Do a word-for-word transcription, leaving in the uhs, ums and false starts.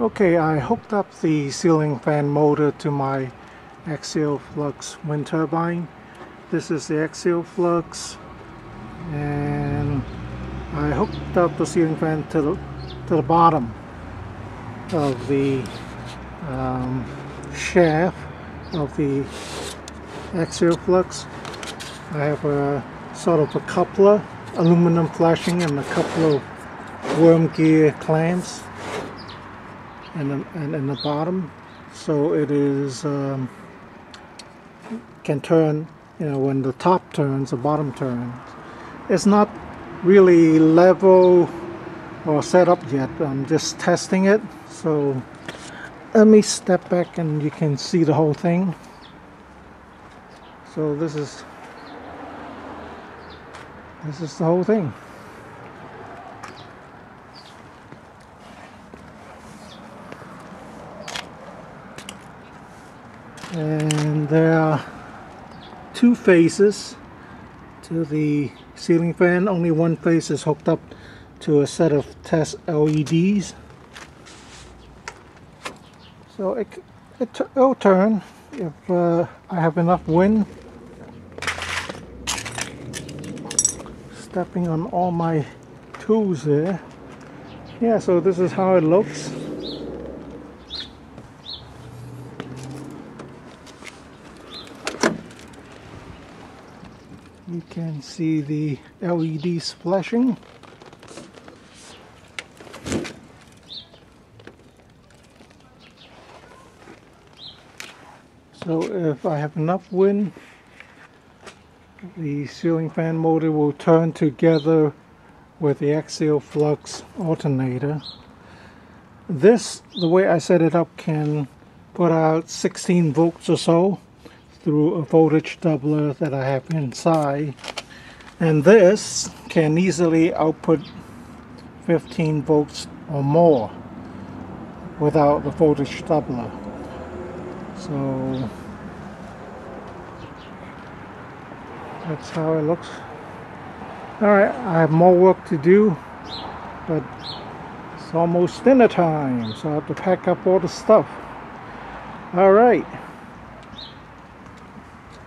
Okay, I hooked up the ceiling fan motor to my Axial Flux wind turbine. This is the Axial Flux, and I hooked up the ceiling fan to the, to the bottom of the um, shaft of the Axial Flux. I have a sort of a coupler, aluminum flashing, and a couple of worm gear clamps and in, in, in the bottom, so it is um, can turn, you know, when the top turns, the bottom turns. It's not really level or set up yet. I'm just testing it, so let me step back and you can see the whole thing. So this is this is the whole thing. And there are two faces to the ceiling fan. Only one face is hooked up to a set of test L E Ds. So it, it, it'll turn if uh, I have enough wind. Stepping on all my tools there. Yeah, so this is how it looks. You can see the L E Ds flashing. So if I have enough wind, the ceiling fan motor will turn together with the Axial Flux alternator. This, the way I set it up, can put out sixteen volts or so through a voltage doubler that I have inside, and this can easily output fifteen volts or more without the voltage doubler. So that's how it looks. Alright, I have more work to do, but it's almost dinner time, so I have to pack up all the stuff. Alright.